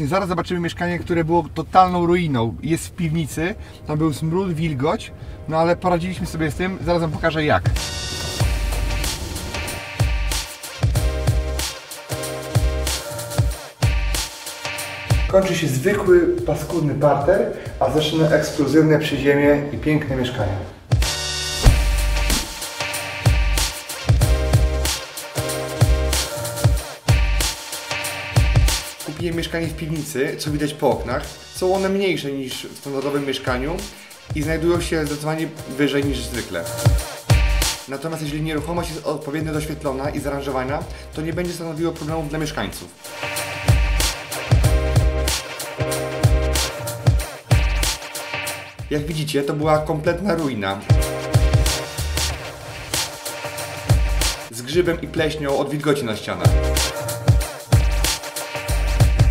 Zaraz zobaczymy mieszkanie, które było totalną ruiną. Jest w piwnicy, tam był smród, wilgoć, no ale poradziliśmy sobie z tym, zaraz wam pokażę jak. Kończy się zwykły, paskudny parter, a zaczyna ekskluzywne przyziemie i piękne mieszkanie. Kupiłem mieszkanie w piwnicy, co widać po oknach. Są one mniejsze niż w standardowym mieszkaniu i znajdują się zdecydowanie wyżej niż zwykle. Natomiast jeśli nieruchomość jest odpowiednio doświetlona i zaaranżowana, to nie będzie stanowiło problemów dla mieszkańców. Jak widzicie, to była kompletna ruina. Z grzybem i pleśnią od wilgoci na ścianach.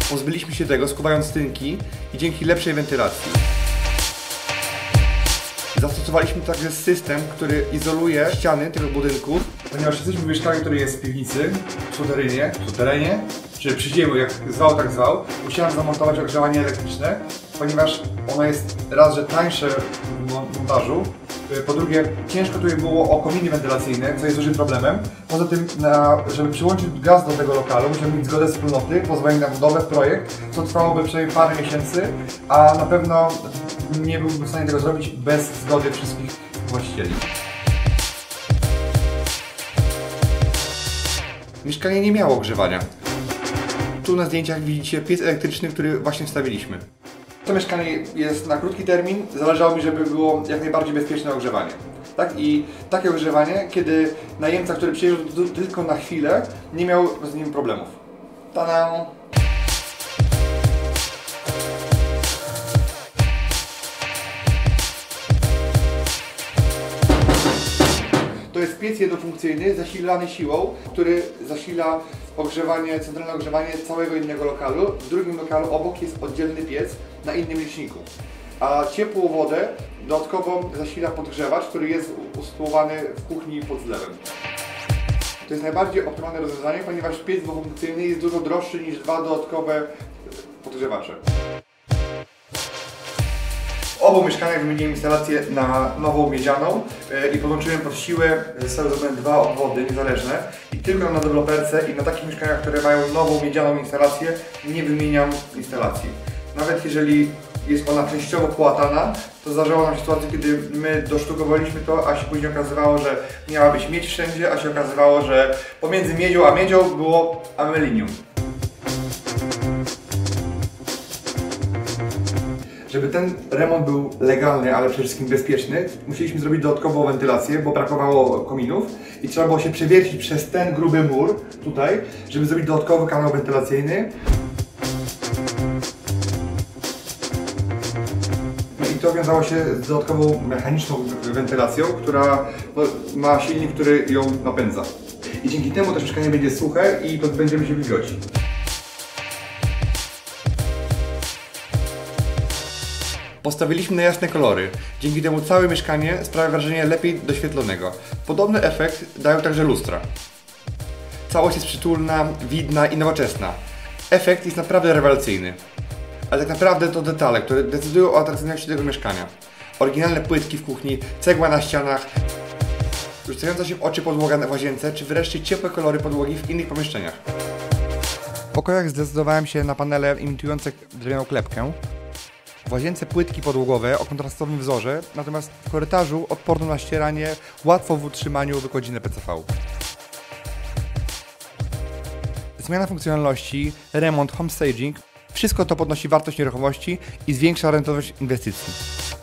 Pozbyliśmy się tego, skuwając tynki i dzięki lepszej wentylacji. Zastosowaliśmy także system, który izoluje ściany tego budynku. Ponieważ jesteśmy w mieszkaniu, które jest w piwnicy, w suterenie, czy przy ziemi, jak zwał, tak zwał, musiałem zamontować ogrzewanie elektryczne, ponieważ ono jest raz, że tańsze w montażu, po drugie ciężko tutaj było o kominy wentylacyjne, co jest dużym problemem. Poza tym, żeby przyłączyć gaz do tego lokalu, musiałem mieć zgodę wspólnoty, pozwolenie na budowę, projekt, co trwałoby przynajmniej parę miesięcy, a na pewno nie byłbym w stanie tego zrobić bez zgody wszystkich właścicieli. Mieszkanie nie miało ogrzewania. Tu na zdjęciach widzicie piec elektryczny, który właśnie wstawiliśmy. To mieszkanie jest na krótki termin, zależało mi, żeby było jak najbardziej bezpieczne ogrzewanie. Tak? I takie ogrzewanie, kiedy najemca, który przyjeżdżał tylko na chwilę, nie miał z nim problemów. Ta-da! To jest piec jednofunkcyjny, zasilany siłą, który zasila ogrzewanie, centralne ogrzewanie całego innego lokalu. W drugim lokalu obok jest oddzielny piec na innym liczniku. A ciepłą wodę dodatkowo zasila podgrzewacz, który jest usytuowany w kuchni pod zlewem. To jest najbardziej optymalne rozwiązanie, ponieważ piec dwufunkcyjny jest dużo droższy niż dwa dodatkowe podgrzewacze. W obu mieszkaniach wymieniłem instalację na nową miedzianą i podłączyłem pod siłę zrobione dwa obwody niezależne i tylko na deweloperce i na takich mieszkaniach, które mają nową miedzianą instalację, nie wymieniam instalacji. Nawet jeżeli jest ona częściowo połatana, to zdarzało nam się sytuację, kiedy my dosztukowaliśmy to, a się później okazywało, że miała być miedź wszędzie, a się okazywało, że pomiędzy miedzią a miedzią było amelinium. Żeby ten remont był legalny, ale przede wszystkim bezpieczny, musieliśmy zrobić dodatkową wentylację, bo brakowało kominów i trzeba było się przewiercić przez ten gruby mur tutaj, żeby zrobić dodatkowy kanał wentylacyjny. I to wiązało się z dodatkową mechaniczną wentylacją, która ma silnik, który ją napędza. I dzięki temu też mieszkanie będzie suche i pozbędziemy się wilgoci. Postawiliśmy na jasne kolory, dzięki temu całe mieszkanie sprawia wrażenie lepiej doświetlonego. Podobny efekt dają także lustra. Całość jest przytulna, widna i nowoczesna. Efekt jest naprawdę rewelacyjny. Ale tak naprawdę to detale, które decydują o atrakcyjności tego mieszkania. Oryginalne płytki w kuchni, cegła na ścianach, rzucająca się w oczy podłoga w łazience, czy wreszcie ciepłe kolory podłogi w innych pomieszczeniach. W pokojach zdecydowałem się na panele imitujące drewnianą klepkę. W łazience płytki podłogowe o kontrastowym wzorze, natomiast w korytarzu odporną na ścieranie, łatwo w utrzymaniu wykładzinę PCV. Zmiana funkcjonalności, remont, homestaging, wszystko to podnosi wartość nieruchomości i zwiększa rentowność inwestycji.